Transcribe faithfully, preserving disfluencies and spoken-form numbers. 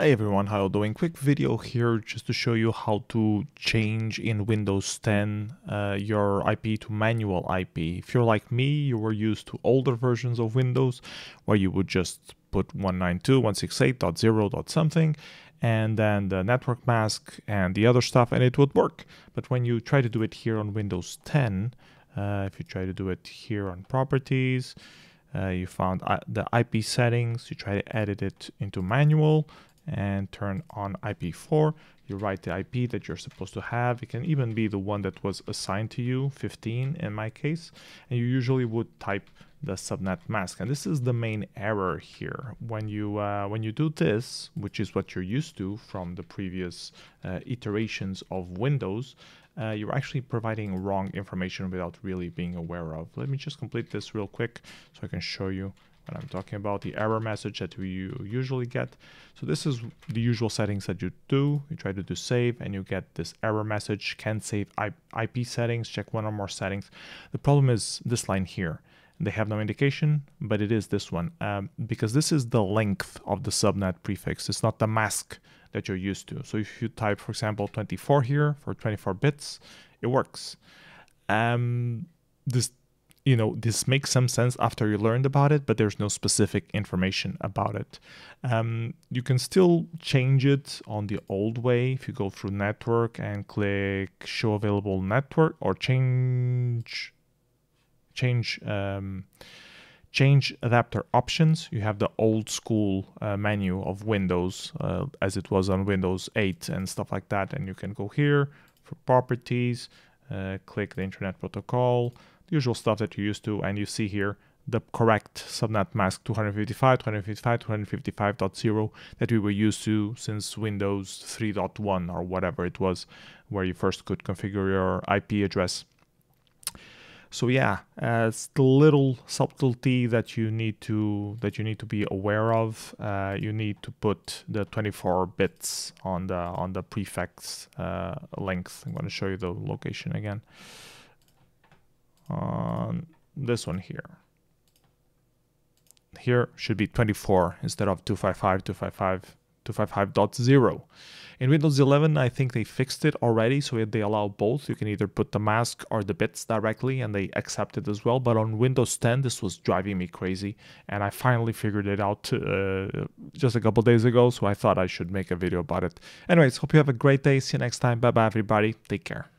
Hey everyone, how you doing? Quick video here just to show you how to change in Windows ten uh, your I P to manual I P. If you're like me, you were used to older versions of Windows where you would just put one ninety-two dot one sixty-eight dot zero dot something and then the network mask and the other stuff and it would work. But when you try to do it here on Windows ten, uh, if you try to do it here on properties, uh, you found the I P settings, you try to edit it into manual, and turn on I P four, you write the I P that you're supposed to have. It can even be the one that was assigned to you, fifteen in my case, and you usually would type the subnet mask. And this is the main error here. When you, uh, when you do this, which is what you're used to from the previous uh, iterations of Windows, uh, you're actually providing wrong information without really being aware of. Let me just complete this real quick so I can show you what I'm talking about, the error message that we usually get. So this is the usual settings that you do. You try to do save and you get this error message, can save I P settings, check one or more settings. The problem is this line here. They have no indication, but it is this one, um, because this is the length of the subnet prefix. It's not the mask that you're used to. So if you type, for example, twenty-four here for twenty-four bits, it works. Um, this You know, this makes some sense after you learned about it, but there's no specific information about it. Um, you can still change it on the old way. If you go through network and click show available network or change, change, um, change adapter options, you have the old school uh, menu of Windows uh, as it was on Windows eight and stuff like that. And you can go here for properties, uh, click the internet protocol, usual stuff that you're used to, and you see here the correct subnet mask two fifty-five, two fifty-five, two fifty-five dot zero that we were used to since Windows three point one or whatever it was, where you first could configure your I P address. So yeah, uh, it's the little subtlety that you need to that you need to be aware of. Uh, you need to put the twenty-four bits on the on the prefix uh, length. I'm going to show you the location again. On this one here. Here should be twenty-four instead of two fifty-five, two fifty-five, two fifty-five dot zero. In Windows eleven, I think they fixed it already, so they allow both. You can either put the mask or the bits directly, and they accept it as well. But on Windows ten, this was driving me crazy, and I finally figured it out uh, just a couple days ago, so I thought I should make a video about it. Anyways, hope you have a great day. See you next time. Bye-bye, everybody. Take care.